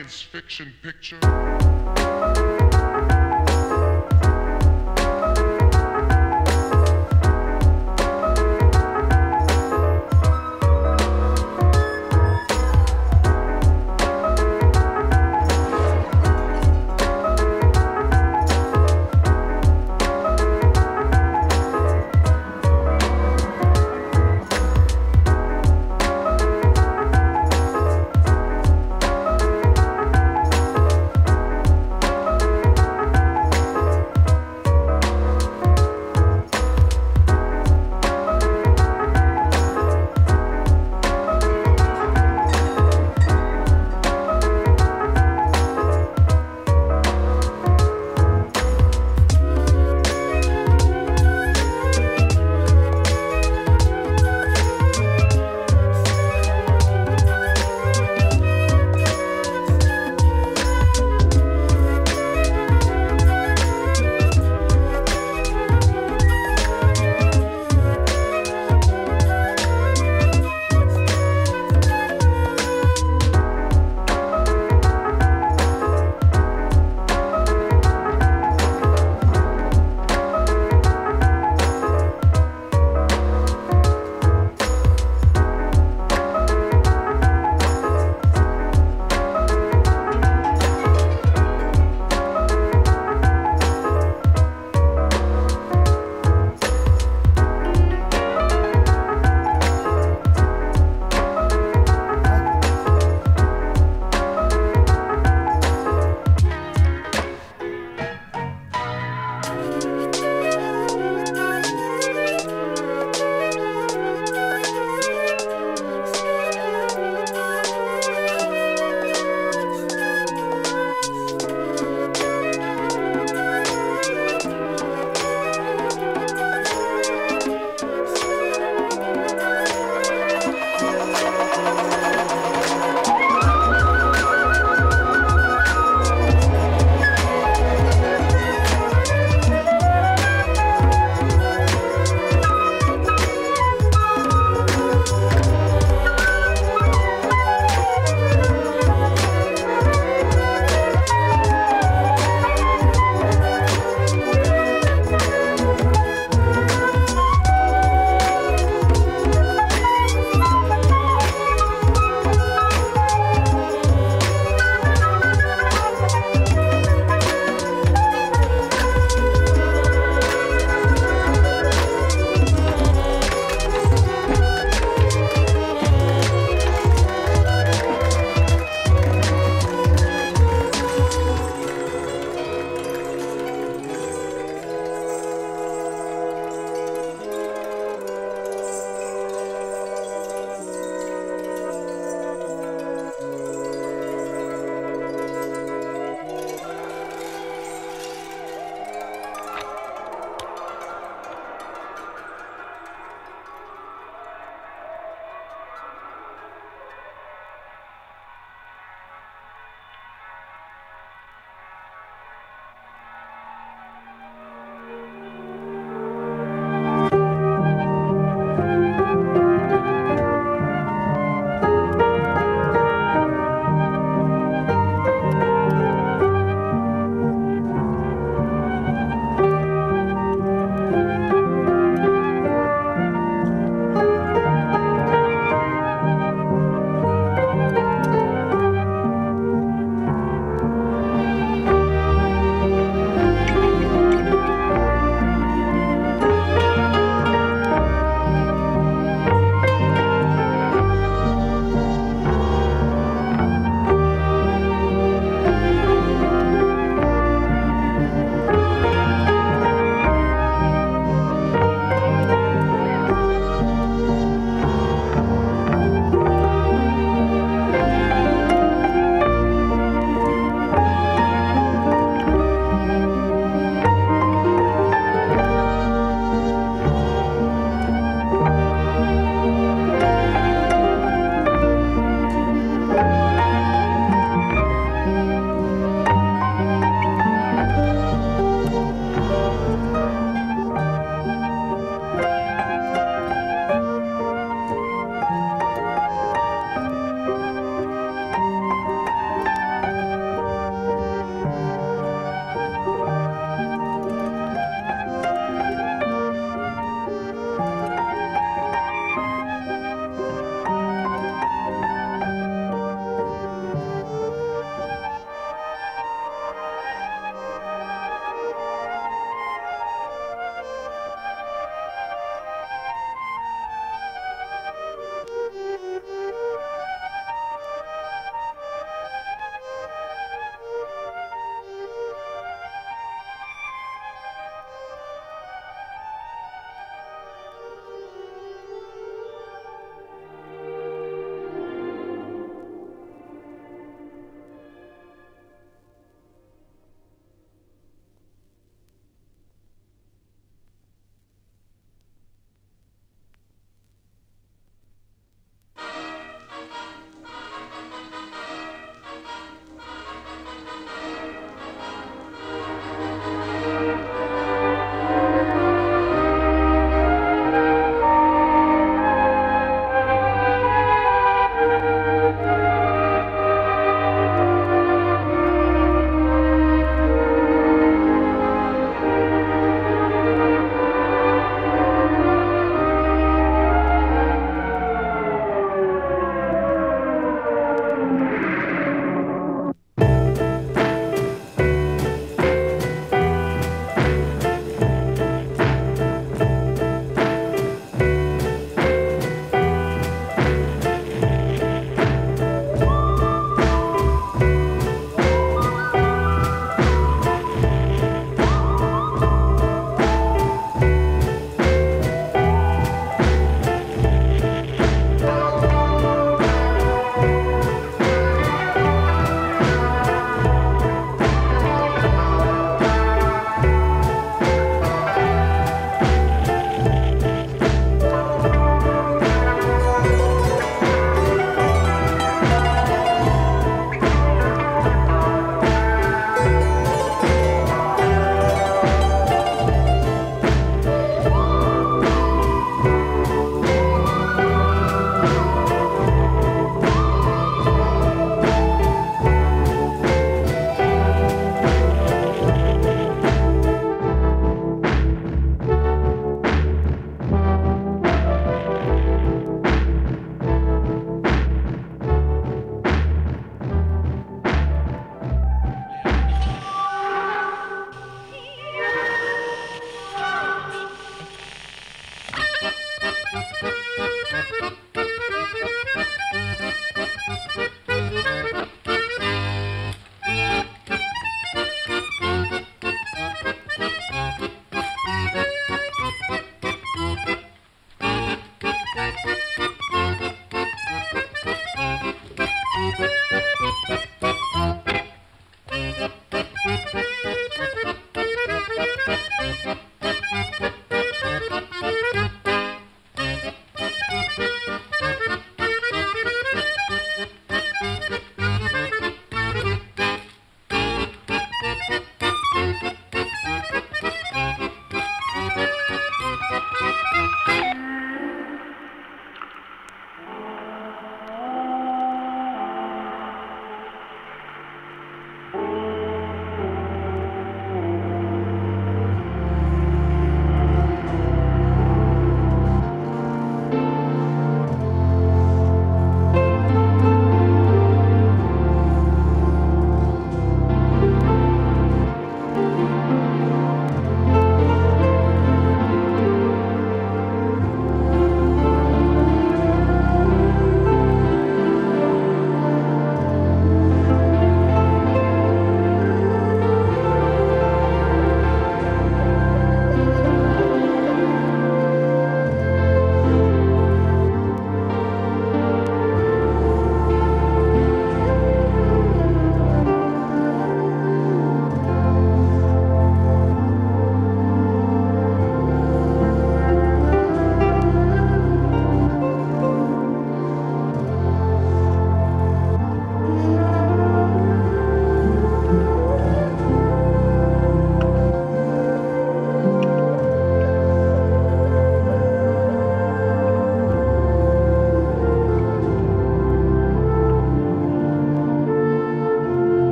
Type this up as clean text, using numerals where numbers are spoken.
science fiction picture.